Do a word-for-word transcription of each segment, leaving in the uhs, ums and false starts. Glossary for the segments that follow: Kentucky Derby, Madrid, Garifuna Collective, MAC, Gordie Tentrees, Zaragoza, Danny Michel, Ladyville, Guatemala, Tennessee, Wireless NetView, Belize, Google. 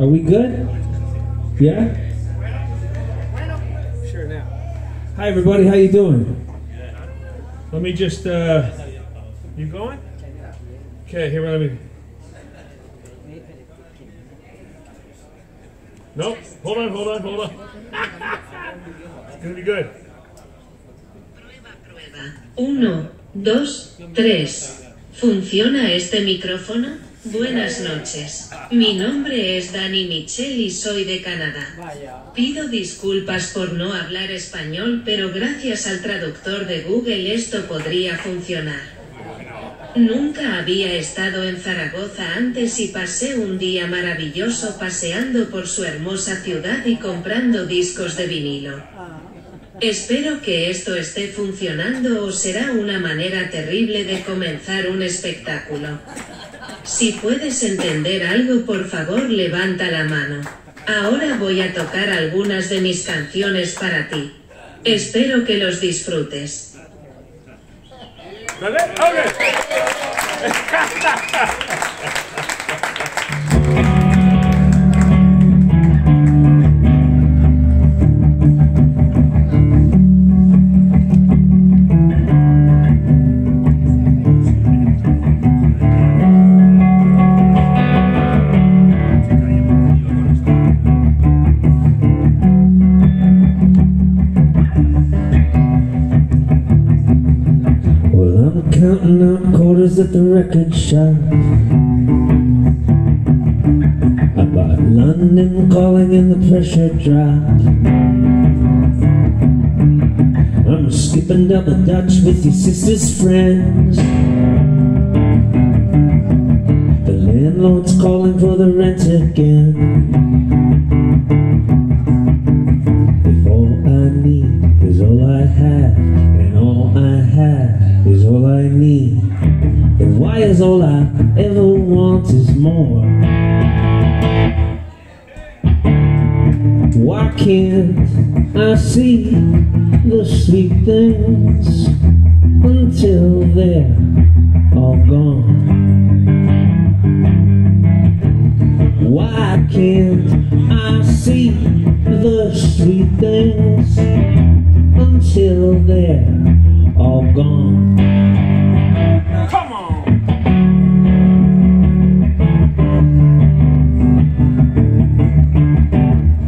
Are we good? Yeah? Sure now. Hi everybody, how you doing? Let me just, uh, you going? Okay, here, let me. Nope, hold on, hold on, hold on. It's gonna be good. Uno, dos, tres. ¿Funciona este micrófono? Buenas noches. Mi nombre es Danny Michel y soy de Canadá. Pido disculpas por no hablar español, pero gracias al traductor de Google esto podría funcionar. Nunca había estado en Zaragoza antes y pasé un día maravilloso paseando por su hermosa ciudad y comprando discos de vinilo. Espero que esto esté funcionando o será una manera terrible de comenzar un espectáculo. Si puedes entender algo, por favor levanta la mano. Ahora voy a tocar algunas de mis canciones para ti. Espero que los disfrutes. Okay. At the record shop, I bought London Calling and the Pressure Drop. I'm skipping down the Dutch with your sister's friends. The landlord's calling for the rent again. If all I need is all I have, and all I have is all I need, and why is all I ever want is more? Why can't I see the sweet things until they're all gone? Why can't I see the sweet things until they're all gone? Come on!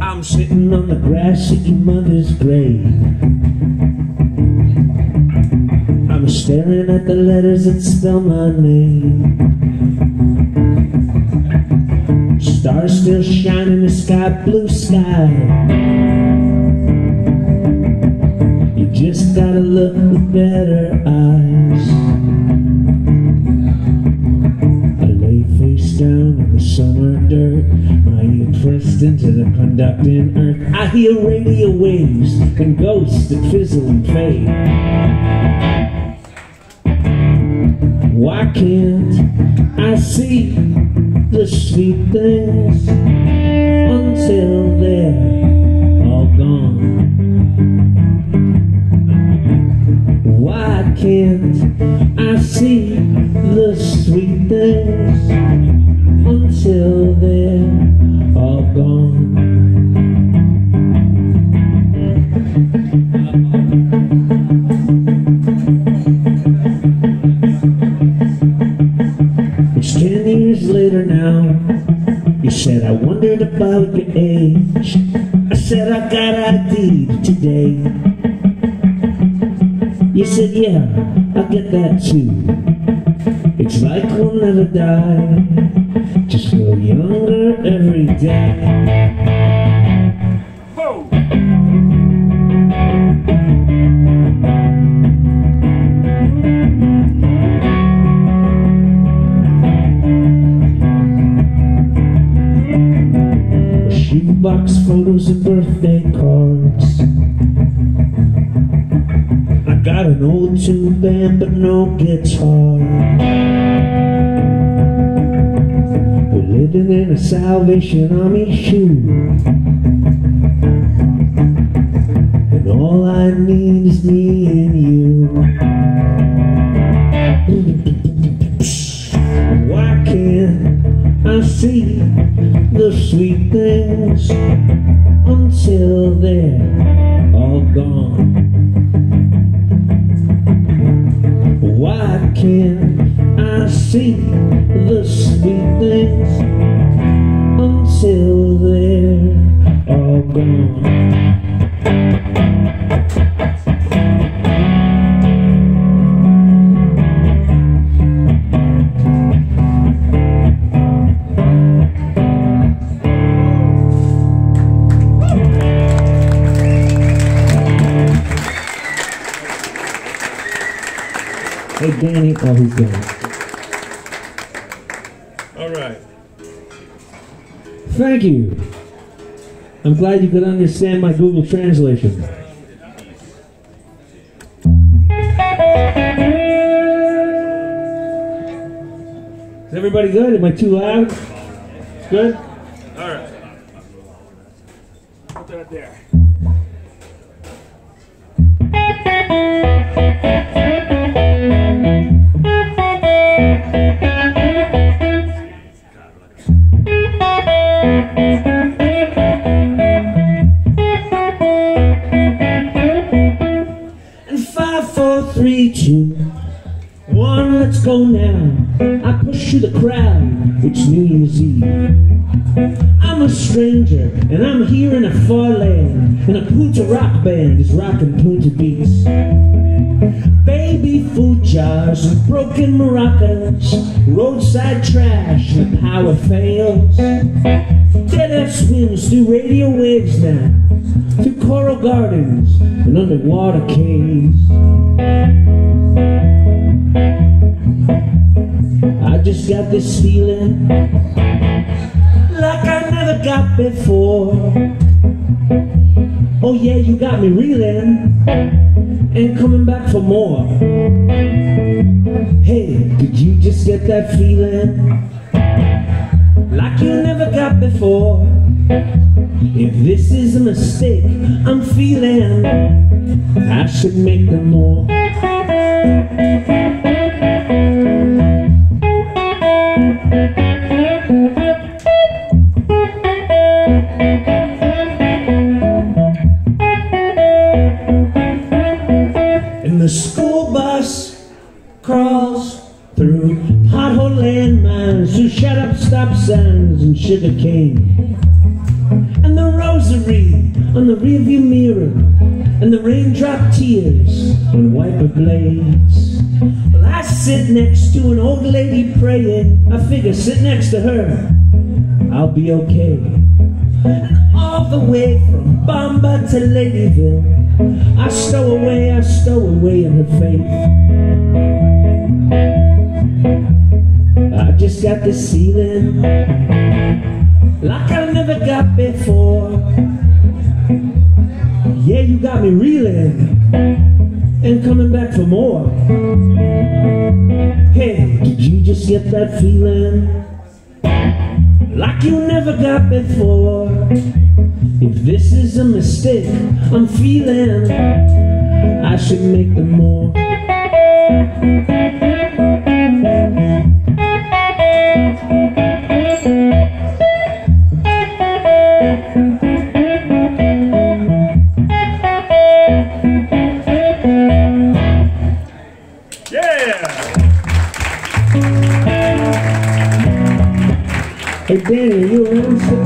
I'm sitting on the grass at your mother's grave. I'm staring at the letters that spell my name. Stars still shine in the sky, blue sky. You just gotta look with better eyes. Down in the summer dirt, my ear pressed into the conducting earth. I hear radio waves and ghosts that fizzle and fade. Why can't I see the sweet things until they're all gone? Why can't I see the sweet things until they're all gone? It's ten years later now. You said I wondered about your age. I said I got I D today. You said yeah, I'll get that too. It's like we'll never die, just grow younger every day. Whoa. Shoebox photos and birthday cards. I got an old tube band but no guitar. Living in a Salvation Army shoe, and all I need is me and you. Why can't I I see the sweet things. Until they're all gone, why can't I see the sweet things until they're all gone? Hey, Danny, oh, he's gone. All right. Thank you. I'm glad you could understand my Google translation. Is everybody good? Am I too loud? Good? All right. Put that there. One, let's go now. I push through the crowd. It's New Year's Eve. I'm a stranger, and I'm here in a far land. And a punta rock band is rocking punta beats. Baby food jars and broken maracas, roadside trash and the power fails. Dead-air swims through radio waves now, through coral gardens and underwater caves. I just got this feeling like I never got before. Oh yeah, you got me reeling and coming back for more. Hey, did you just get that feeling like you never got before? If this is a mistake I'm feeling, I should make them more. The school bus crawls through pothole landmines, through shut up stop signs and sugar cane, and the rosary on the rearview mirror, and the raindrop tears on wiper blades. Well, I sit next to an old lady praying. I figure sit next to her, I'll be okay. And all the way from Bomba to Ladyville, I stow away, I stow away in her faith. I just got this feeling like I never got before. Yeah, you got me reeling and coming back for more. Hey, did you just get that feeling like you never got before? If this is a mistake I'm feeling, I should make them more. Yeah! Hey Danny, are you around still?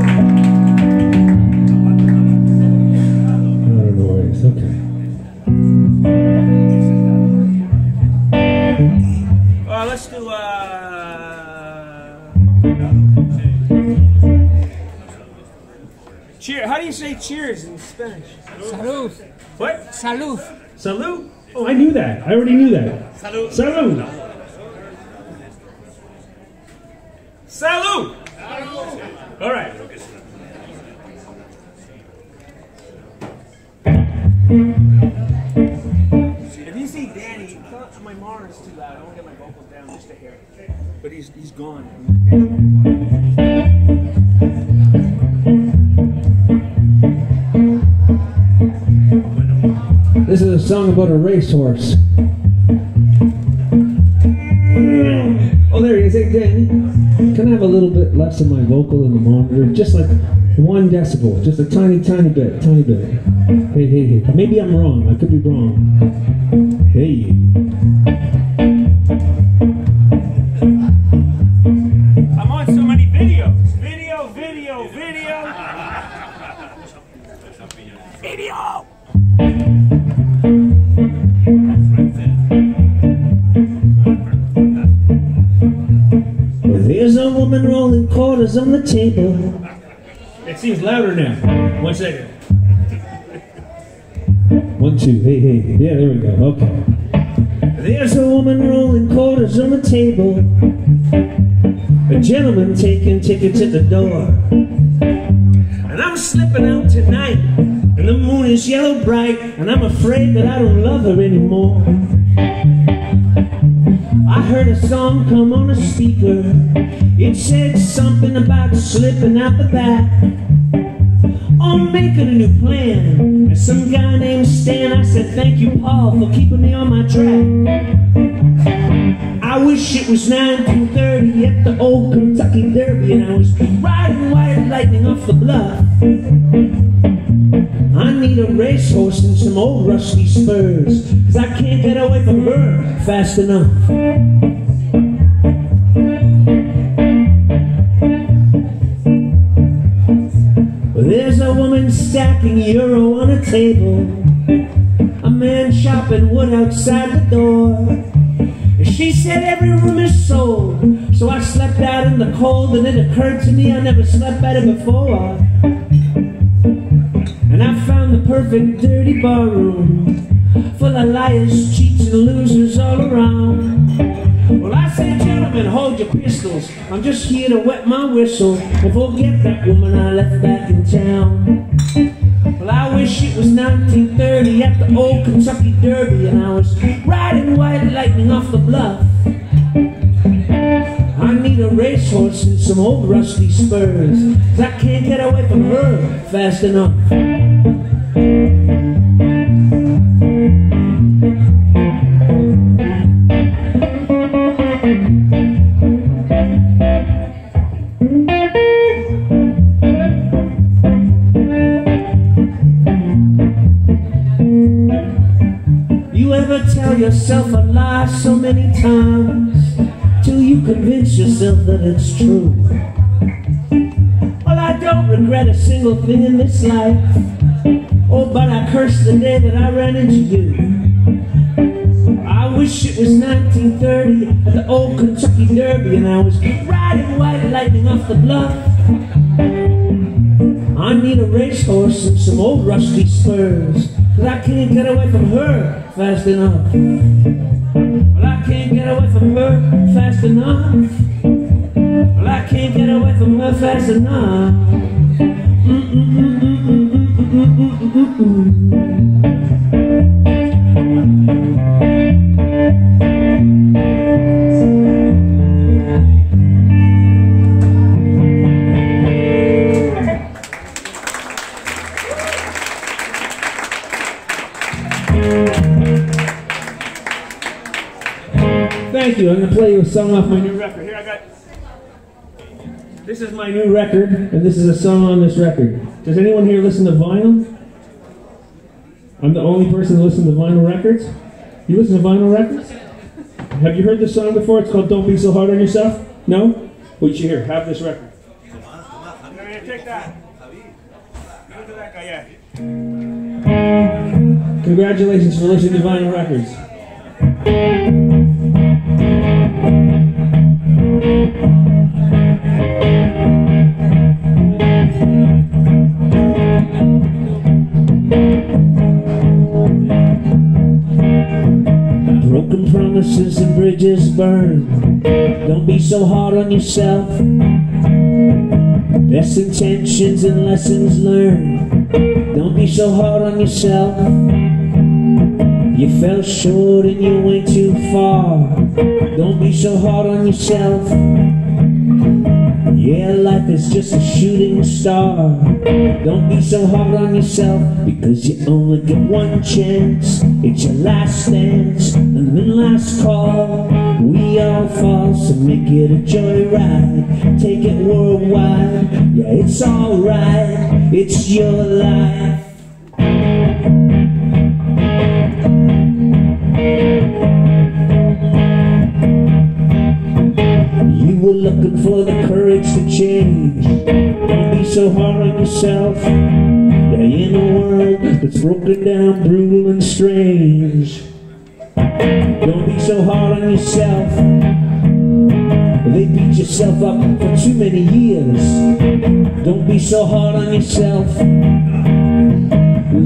How do you say cheers in Spanish? Salud. What? Salud. Salud? Oh, I knew that. I already knew that. Salud. Salud. Salud. Salud. All right. If you see Danny, my mar is too loud. I won't get my vocals down just a hair. But he's he's gone. This is a song about a racehorse. Oh, there he is, hey Danny. Can I have a little bit less of my vocal in the monitor? Just like one decibel, just a tiny, tiny bit, tiny bit. Hey, hey, hey. Maybe I'm wrong. I could be wrong. Hey. I'm on so many videos. Video, video, video. Video! There's a woman rolling quarters on the table. It seems louder now. One second. One, two. Hey, hey, hey. Yeah, there we go. Okay. There's a woman rolling quarters on the table. A gentleman taking tickets at the door. And I'm slipping out tonight. And the moon is yellow bright. And I'm afraid that I don't love her anymore. I heard a song come on a speaker. It said something about slipping out the back or making a new plan. And some guy named Stan, I said, thank you, Paul, for keeping me on my track. I wish it was nineteen thirty at the old Kentucky Derby, and I was riding white lightning off the bluff. I need a racehorse and some old rusty spurs, 'cause I can't get away from her fast enough. Well, there's a woman stacking euro on a table, a man chopping wood outside the door. She said every room is sold, so I slept out in the cold, and it occurred to me I never slept better before. And I found the perfect dirty bar room, full of liars, cheats, and losers all around. Well, I said, gentlemen, hold your pistols. I'm just here to wet my whistle and forget that woman I left back in town. Well, I wish it was nineteen thirty at the old Kentucky Derby, and I was riding white lightning off the bluff. I need a racehorse and some old rusty spurs, 'cause I can't get away from her fast enough. You ever tell yourself a lie so many times till you convince yourself that it's true? Well, I don't regret a single thing in this life. Oh, but I cursed the day that I ran into you. I wish it was nineteen thirty at the old Kentucky Derby, and I was riding white lightning off the bluff. I need a racehorse and some old rusty spurs, 'cause I can't get away from her fast enough. Well, I can't get away from her fast enough. Well, I can't get away from her fast enough. Thank you. I'm going to play you a song off my new record. Here, I got... This is my new record, and this is a song on this record. Does anyone here listen to vinyl? I'm the only person who listens to vinyl records? You listen to vinyl records? Have you heard this song before? It's called Don't Be So Hard on Yourself? No? Well, you should hear. Have this record. Come on, come on. Come on. Take that. Give it to that guy, yeah. Congratulations for listening to vinyl records. Broken promises and bridges burn. Don't be so hard on yourself. Best intentions and lessons learned. Don't be so hard on yourself. You fell short and you went too far. Don't be so hard on yourself. Yeah, life is just a shooting star. Don't be so hard on yourself, because you only get one chance. It's your last dance and then last call. We all fall, so make it a joyride. Take it worldwide, yeah, it's alright. It's your life. You were looking for the courage to change. So hard on yourself, yeah, in a world that's broken down, brutal and strange. Don't be so hard on yourself. They beat yourself up for too many years. Don't be so hard on yourself.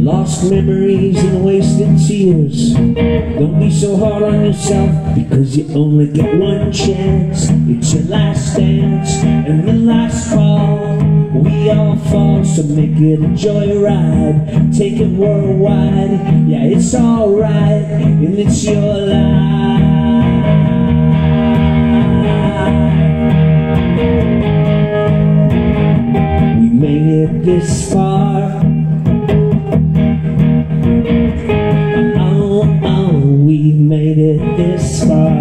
Lost memories and wasted tears. Don't be so hard on yourself, because you only get one chance. It's your last dance and the last call. We all fall, so make it a joyride. Take it worldwide, yeah, it's alright, and it's your life. We made it this far. Oh, oh, we made it this far.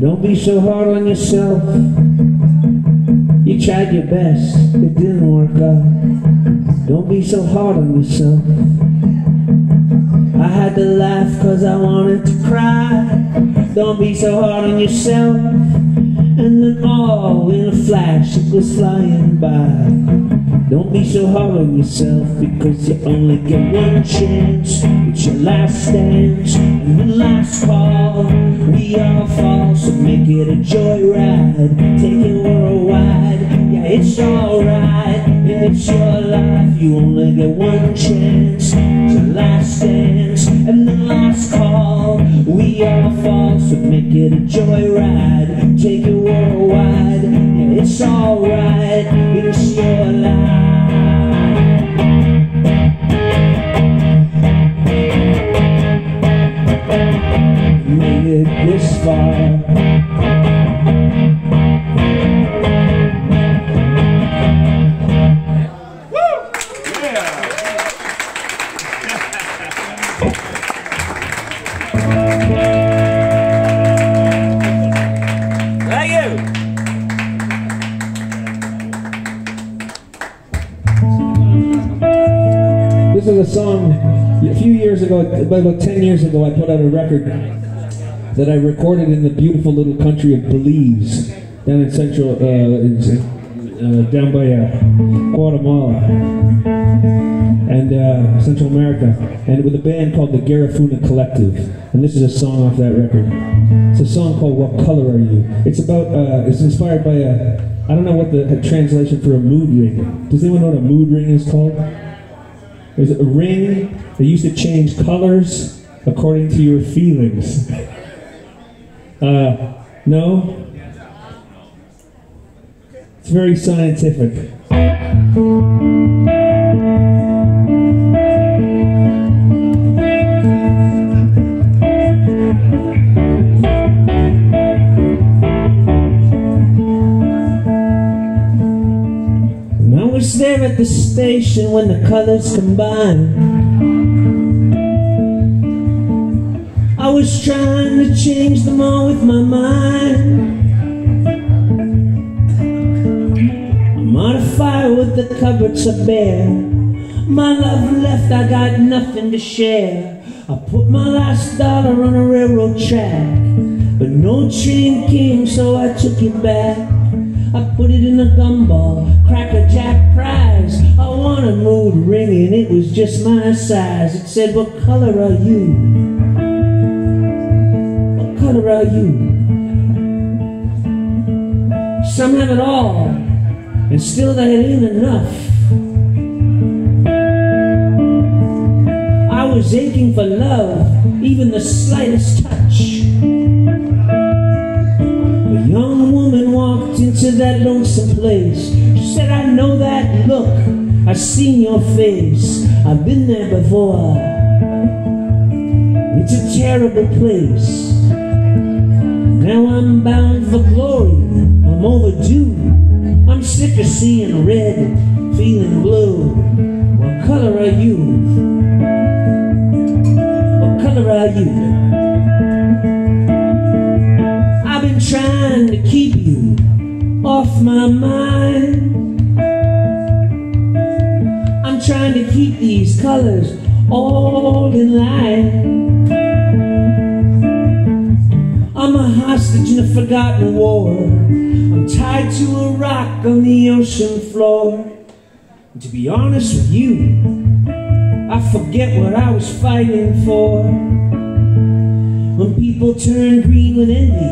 Don't be so hard on yourself. You tried your best, it didn't work out. Don't be so hard on yourself. I had to laugh cause I wanted to cry. Don't be so hard on yourself. And then all in a flash it was flying by. Don't be so hard on yourself, because you only get one chance. It's your last dance and the last call. We all fall, so make it a joyride. Take it worldwide, yeah, it's alright. It's your life, you only get one chance. It's your last dance and the last call. We all fall, so make it a joyride. Take it worldwide, yeah, it's alright. It's your life. Made it this far. Woo! Yeah. Thank you. This is a song a few years ago, about ten years ago, I put out a record that I recorded in the beautiful little country of Belize, down in central, uh, in, uh, down by uh, Guatemala, and uh, Central America, and with a band called the Garifuna Collective, and this is a song off that record. It's a song called "What Color Are You?" It's about, uh, it's inspired by a, I don't know what the translation for a mood ring. Does anyone know what a mood ring is called? There's a ring that used to change colors according to your feelings. Uh, no? It's very scientific. Was there at the station when the colors combined. I was trying to change them all with my mind. I modify with the cupboards are bare. My love left, I got nothing to share. I put my last dollar on a railroad track, but no train came, so I took it back. I put it in a gumball, Cracker Jack prize. I won a mood ring and it was just my size. It said, what color are you? What color are you? Some have it all, and still that ain't enough. I was aching for love, even the slightest touch. A young woman walked into that lonesome place. She said, I know that look. I've seen your face. I've been there before. It's a terrible place. Now I'm bound for glory. I'm overdue. I'm sick of seeing red, feeling blue. What color are you? What color are you? I've been trying to keep you off my mind. I'm trying to keep these colors all in line. I'm a hostage in a forgotten war. I'm tied to a rock on the ocean floor. And to be honest with you, I forget what I was fighting for. When people turn green with envy,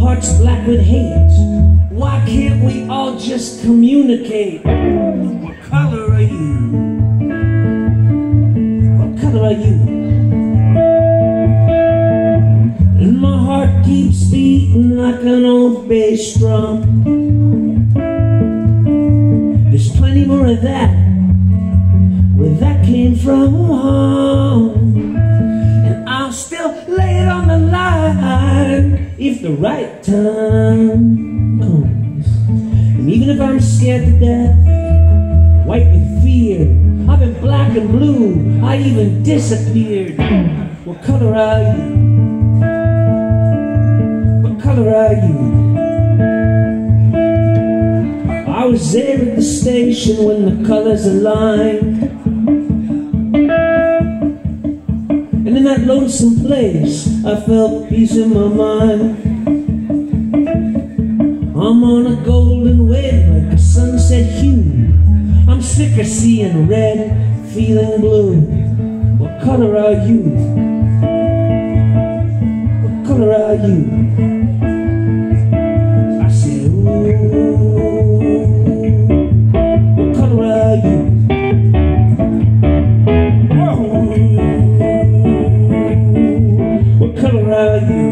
hearts black with hate, why can't we all just communicate? What color are you? What color are you? And my heart keeps beating like an old bass drum. There's plenty more of that, where that came from. And I'll still lay it on the line if the right time. And even if I'm scared to death, white with fear, I've been black and blue, I even disappeared. What color are you? What color are you? I was there at the station when the colors aligned. And in that lonesome place, I felt peace in my mind. I'm on a golden wave like a sunset hue. I'm sick of seeing red, feeling blue. What color are you? What color are you? I say, ooh, what color are you? Ooh, what color are you?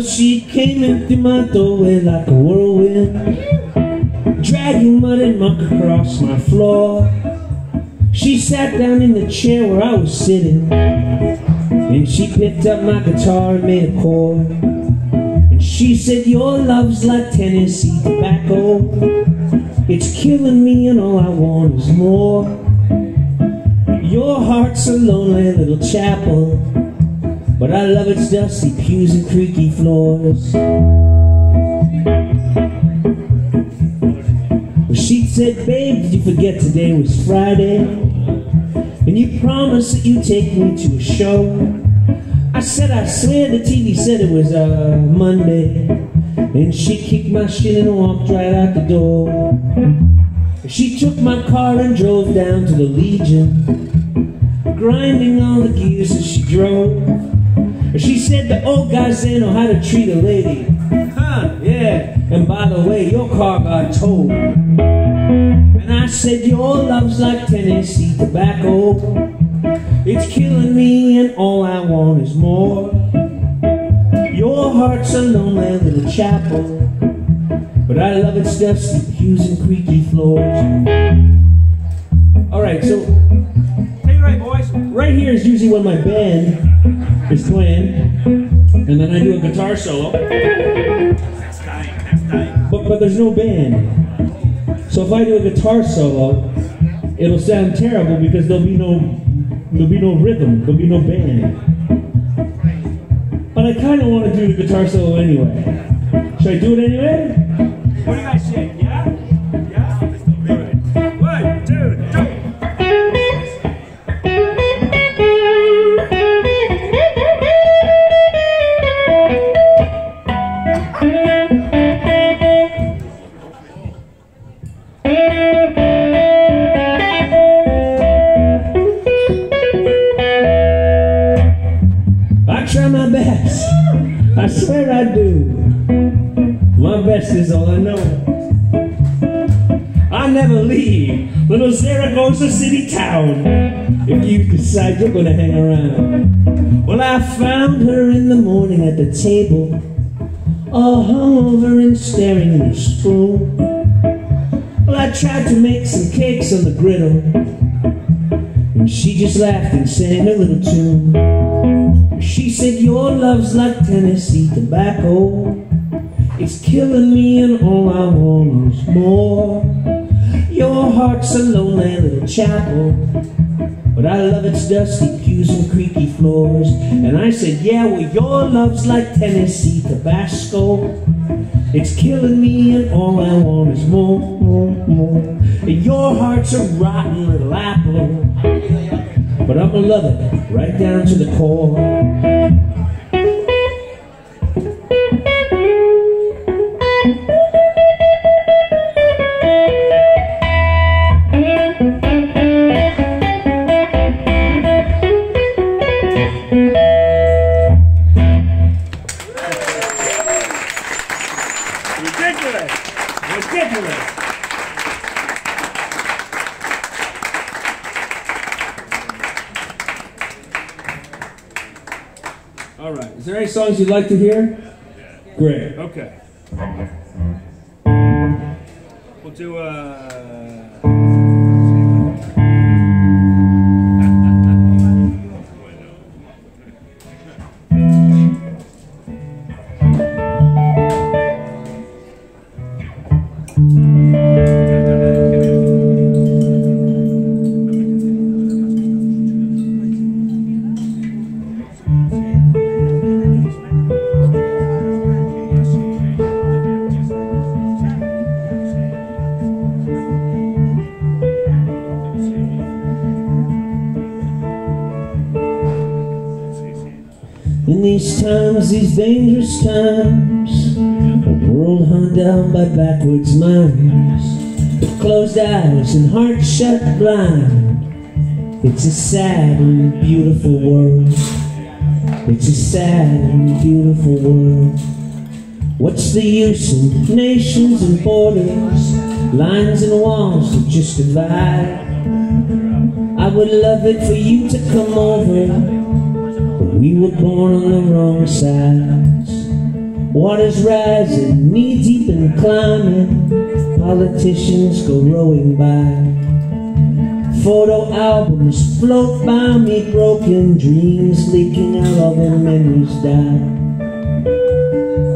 She came into my doorway like a whirlwind, dragging mud and muck across my floor. She sat down in the chair where I was sitting, and she picked up my guitar and made a chord. And she said, your love's like Tennessee tobacco, it's killing me and all I want is more. Your heart's a lonely little chapel, but I love its dusty pews and creaky floors. Well, she said, babe, did you forget today was Friday? And you promised that you'd take me to a show. I said, I swear the T V said it was uh, Monday. And she kicked my shit and walked right out the door. She took my car and drove down to the Legion, grinding all the gears as she drove. She said the old guys there know how to treat a lady. Huh, yeah. And by the way, your car got towed. And I said, your love's like Tennessee tobacco, it's killing me and all I want is more. Your heart's a lonely little chapel, but I love its dusty pews and creaky floors. Alright, so take it right, boys. Right here is usually when my band is playing, and then I do a guitar solo. That's dying, that's dying. But, but there's no band. So if I do a guitar solo, it'll sound terrible because there'll be no there'll be no rhythm, there'll be no band. But I kind of want to do the guitar solo anyway. Should I do it anyway? What do you guys say? Yeah? Yeah? One, two, three. what I do, my best is all I know. I never leave little Zaragoza city town if you decide you're gonna hang around. Well, I found her in the morning at the table, all hungover and staring in her spoon. Well, I tried to make some cakes on the griddle, and she just laughed and sang her little tune. She said, your love's like Tennessee tobacco, it's killing me and all I want is more. Your heart's a lonely little chapel, but I love its dusty pews and creaky floors. And I said, yeah, well, your love's like Tennessee Tabasco, it's killing me and all I want is more, more, more. And your heart's a rotten little apple, but I'm gonna love it right down to the core. Songs you'd like to hear? Great. Okay. We'll do uh these dangerous times, a world hung down by backwards minds, with closed eyes and hearts shut blind. It's a sad and beautiful world. It's a sad and beautiful world. What's the use in nations and borders, lines and walls that just divide? I would love it for you to come over, we were born on the wrong sides. Waters rising, knee deep and climbing, politicians go rowing by. Photo albums float by me broken, dreams leaking out all their memories die.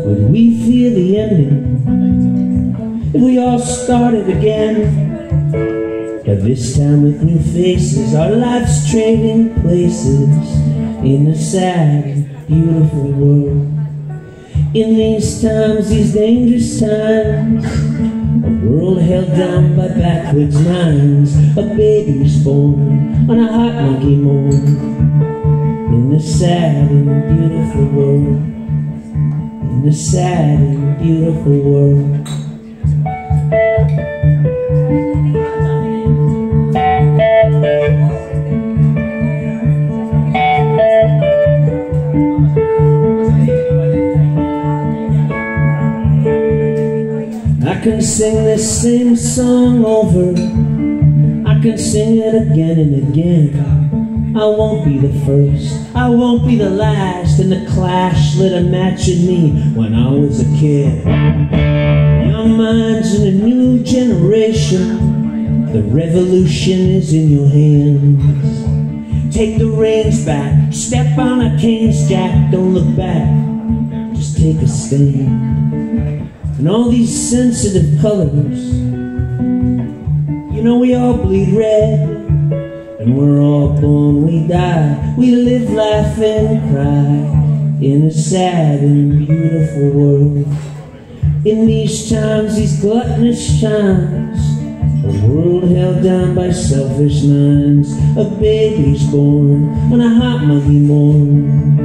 But we fear the ending, if we all started again, but this time with new faces, our lives trading places, in a sad, beautiful world. In these times, these dangerous times, a world held down by backwards minds, a baby's born on a hot monkey moon. In a sad and beautiful world. In a sad and beautiful world. I can sing this same song over, I can sing it again and again. I won't be the first, I won't be the last, and the Clash lit a match in me when I was a kid. Young minds in a new generation, the revolution is in your hands. Take the reins back, step on a king's jack, don't look back, just take a stand. And all these sensitive colors, you know we all bleed red, and we're all born, we die, we live, laugh, and cry, in a sad and beautiful world. In these times, these gluttonous times, a world held down by selfish minds, a baby's born on a hot muggy morn,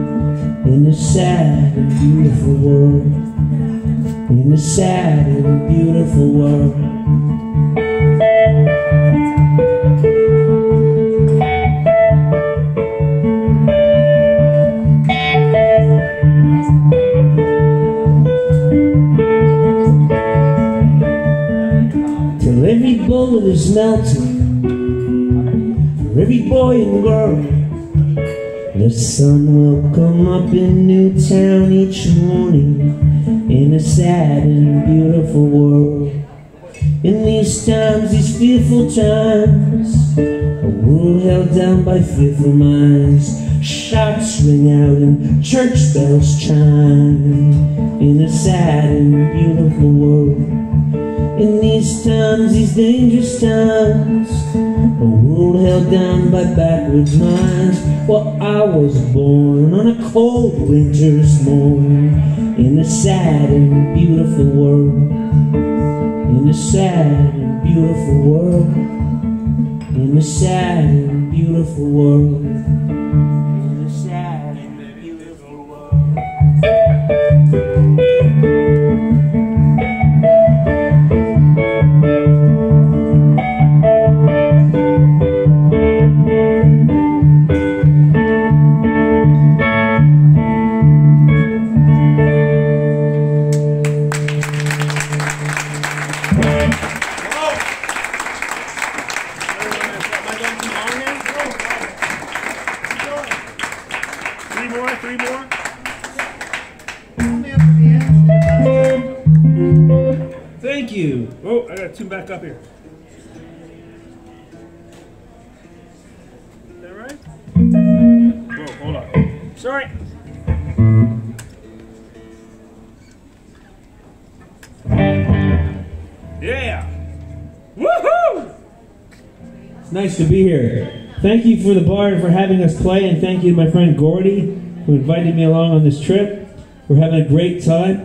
in a sad and beautiful world. In a sad and beautiful world. for every boy and girl. The sun will come up in Newtown each morning in a sad and beautiful world. In these times, these fearful times, a world held down by fearful minds. Shots ring out and church bells chime in a sad and beautiful world. In these times, these dangerous times, a world held down by backwards minds. Well, I was born on a cold winter's morn in a sad and beautiful world. In a sad and beautiful world. In a sad and beautiful world. In a sad and beautiful world. Oh, I gotta tune back up here. Is that right? Whoa, hold on. Sorry. Yeah. Woohoo! It's nice to be here. Thank you for the bar and for having us play, and thank you to my friend Gordie who invited me along on this trip. We're having a great time.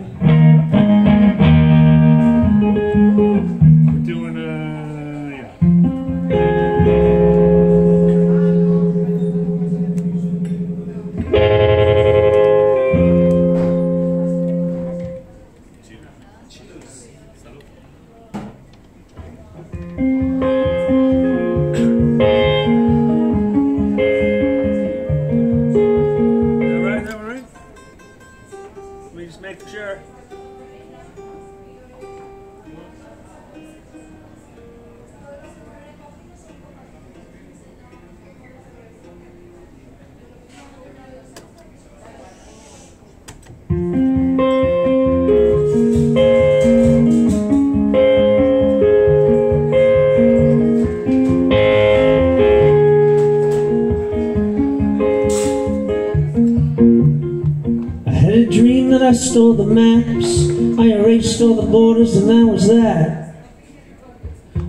I stole the maps, I erased all the borders, and that was that.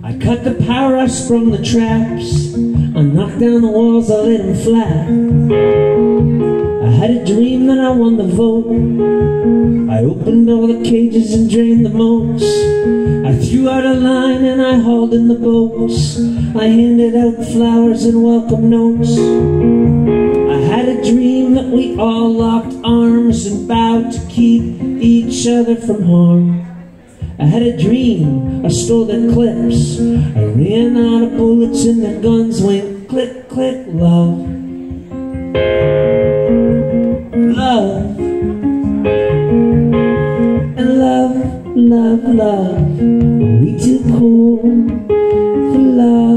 I cut the power, I sprung the traps, I knocked down the walls, I laid them flat. I had a dream that I won the vote, I opened all the cages and drained the moats. I threw out a line and I hauled in the boats, I handed out flowers and welcome notes. I had a dream that we all locked arms and vowed to keep each other from harm. I had a dream, I stole their clips, I ran out of bullets and their guns went click, click, love. Love. And love, love, love. Are we too cool for love?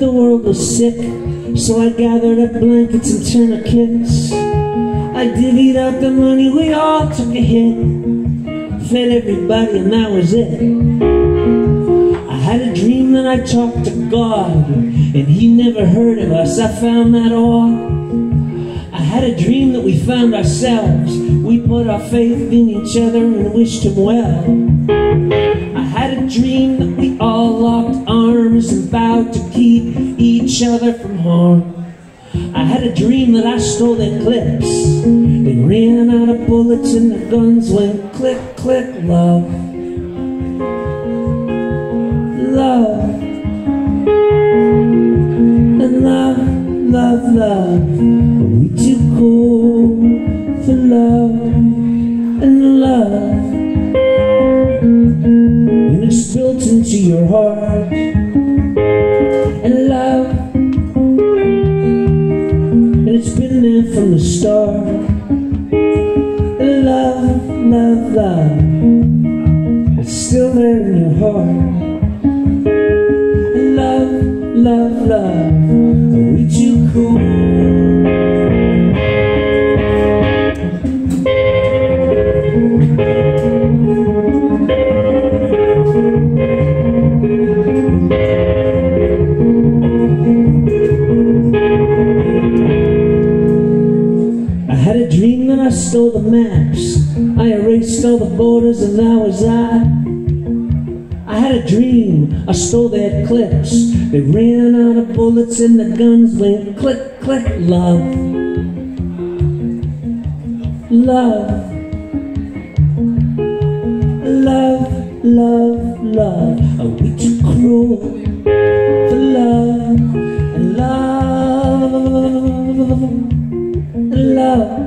The world was sick, so I gathered up blankets and tourniquets. I divvied out the money, we all took a hit, fed everybody, and that was it. I had a dream that I talked to God, and He never heard of us. I found that odd. I had a dream that we found ourselves. We put our faith in each other and wished Him well. I had a dream that we all locked arms and vowed to keep each other from harm. I had a dream that I stole their clips. They ran out of bullets and their guns went click, click, love. Love. And love, love, love. Are we too cool for love? And love. When it's built into your heart and love. in the store. Love, love, love, it's still there in your heart. Love, love, love, are we too cool? I stole the maps, I erased all the borders, and now was I. I had a dream, I stole their clips. They ran out of bullets and the guns went click, click. Love, love, love, love, love, are we too cruel for love, and love, and love.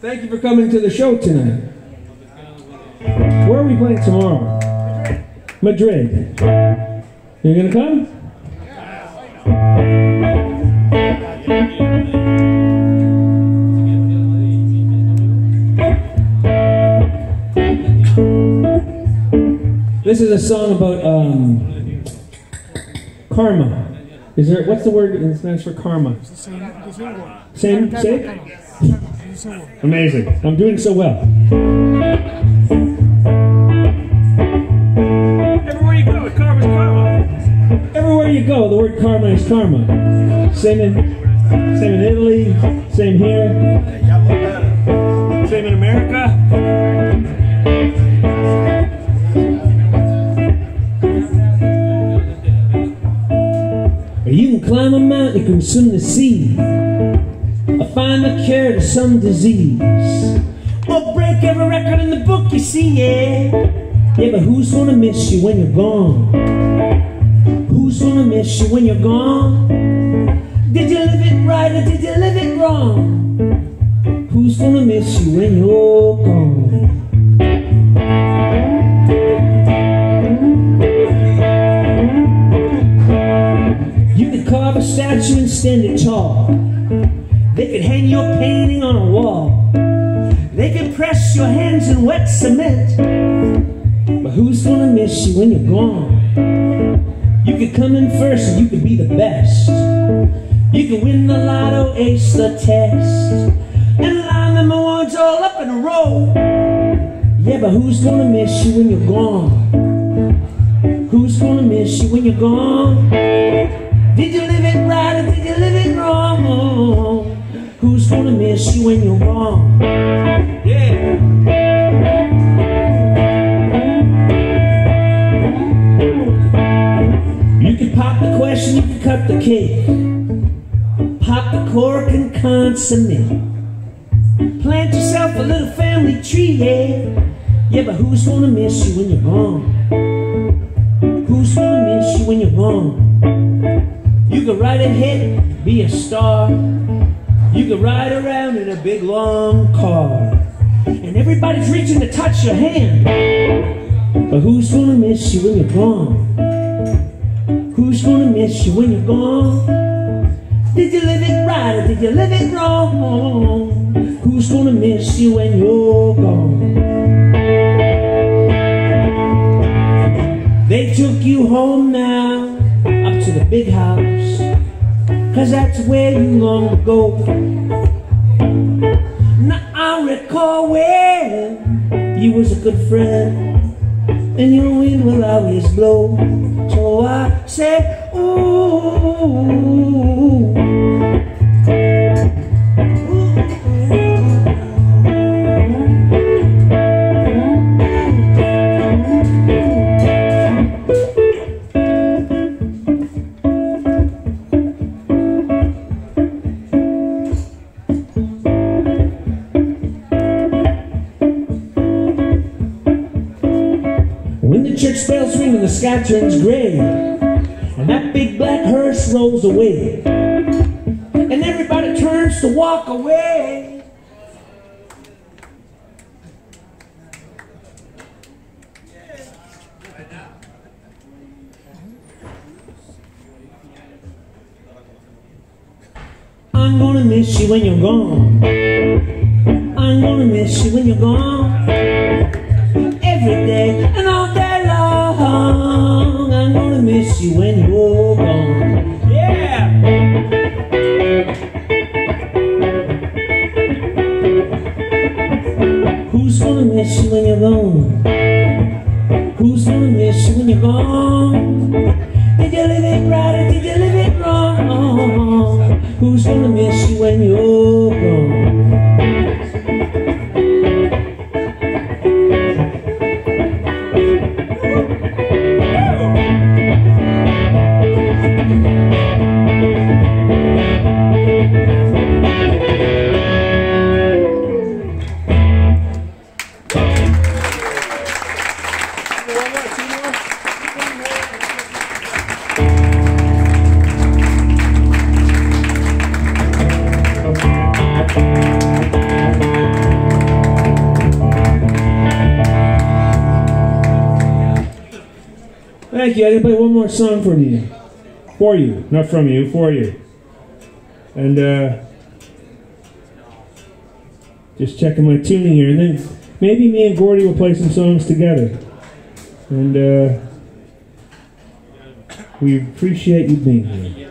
Thank you for coming to the show tonight. Where are we playing tomorrow? Madrid. Madrid. You're gonna come? Yeah. This is a song about um, karma. Is there? What's the word in Spanish for karma? Same. Same. Amazing. I'm doing so well. Everywhere you go, karma is karma. Everywhere you go, the word karma is karma. Same in, same in Italy, same here, same in America. You can climb a mountain, you can swim the sea, find the cure to some disease, or break every record in the book you see, yeah. Yeah, but who's gonna miss you when you're gone? Who's gonna miss you when you're gone? Did you live it right or did you live it wrong? Who's gonna miss you when you're gone? You could carve a statue and stand it tall. They could hang your painting on a wall. They could press your hands in wet cement. But who's gonna miss you when you're gone? You could come in first and you could be the best. You could win the lotto, ace the test, and line them awards all up in a row. Yeah, but who's gonna miss you when you're gone? Who's gonna miss you when you're gone? Did you live it right or did you live it wrong? Who's gonna miss you when you're wrong? Yeah. You could pop the question, you could cut the cake, pop the cork and consummate, plant yourself a little family tree, yeah. Yeah, but who's gonna miss you when you're gone? Who's gonna miss you when you're gone? You could write a hit, be a star. You could ride around in a big long car, and everybody's reaching to touch your hand. But who's gonna miss you when you're gone? Who's gonna miss you when you're gone? Did you live it right or did you live it wrong? Who's gonna miss you when you're gone? They took you home now, up to the big house, 'cause that's where you long to go. Now I recall when you was a good friend, and your wind will always blow. So I say, ooh, sky turns gray, and that big black hearse rolls away, and everybody turns to walk away. I'm gonna miss you when you're gone. I'm gonna miss you when you're gone. Every day and all day long. I'm gonna miss you when you're gone. Yeah! Who's gonna miss you when you're gone? Who's gonna miss you when you're gone? Did you live it right or did you live it wrong? Who's gonna miss you when you're gone? Thank you. I didn't play one more song for you, for you, not from you, for you. And uh, just checking my tuning here, and then maybe me and Gordie will play some songs together. And uh, we appreciate you being here.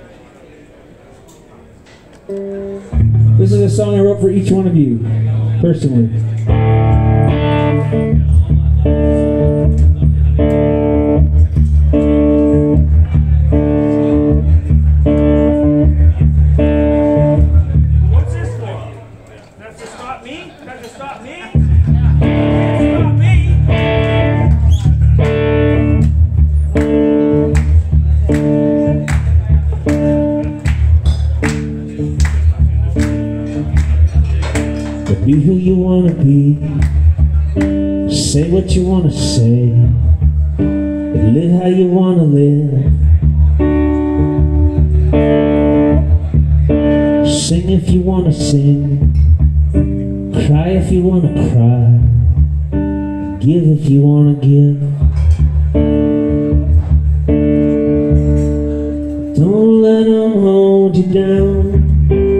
This is a song I wrote for each one of you, personally. Be who you wanna be, say what you wanna say, and live how you wanna live. Sing if you wanna sing, cry if you wanna cry, give if you wanna give. Don't let them hold you down,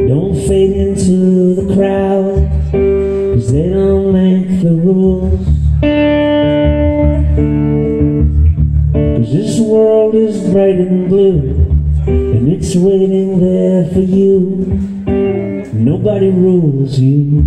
don't fade into the crowd, cause they don't make the rules. Cause this world is bright and blue, and it's waiting there for you. Nobody rules you.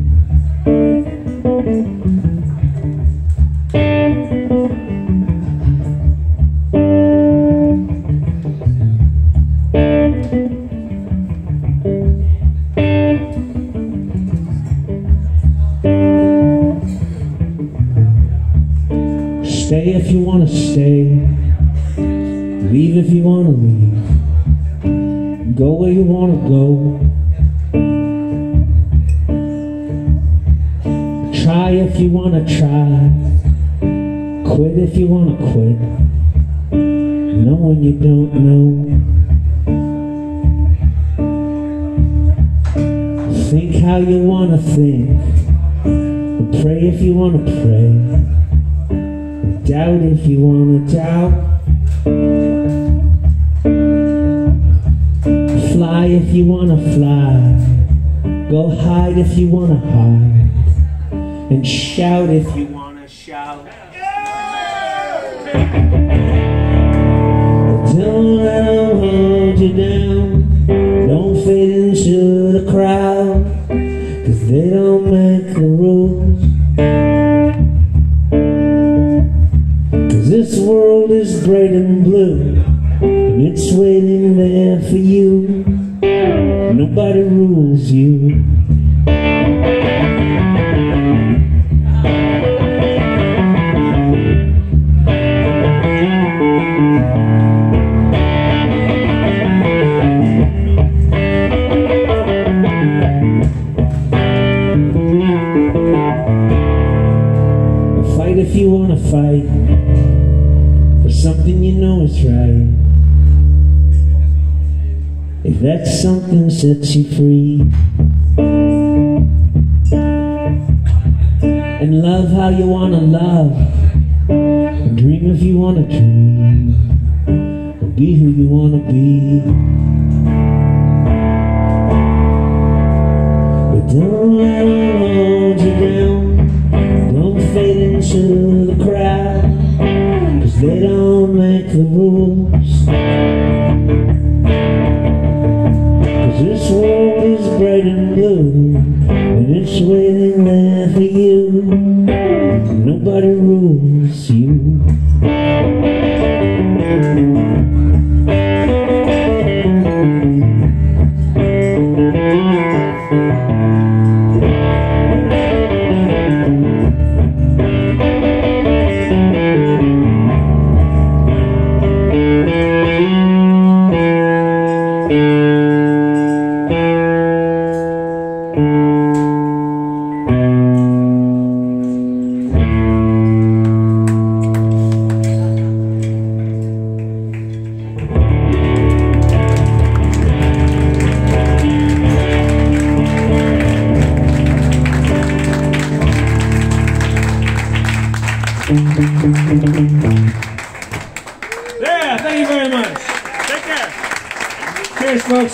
Stay if you want to stay, leave if you want to leave, go where you want to go, try if you want to try, quit if you want to quit, know when you don't know, think how you want to think, pray if you want to pray, doubt if you want to doubt, fly if you want to fly, go hide if you want to hide, and shout if you want to shout. Yeah! Don't let them hold you down, don't fit into the crowd, cause they don't make the rules. This world is bright and blue, and it's waiting there for you. Nobody rules you. Fight if you wanna fight. Something you try. If that something sets you free, and love how you wanna love, and dream if you wanna dream, and be who you wanna be. But don't let it hold you down, don't fade into the crowd, cause they don't make the rules. This world is bright and blue, and it's waiting there for you. Nobody rules you.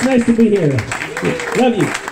Nice to be here. Love you.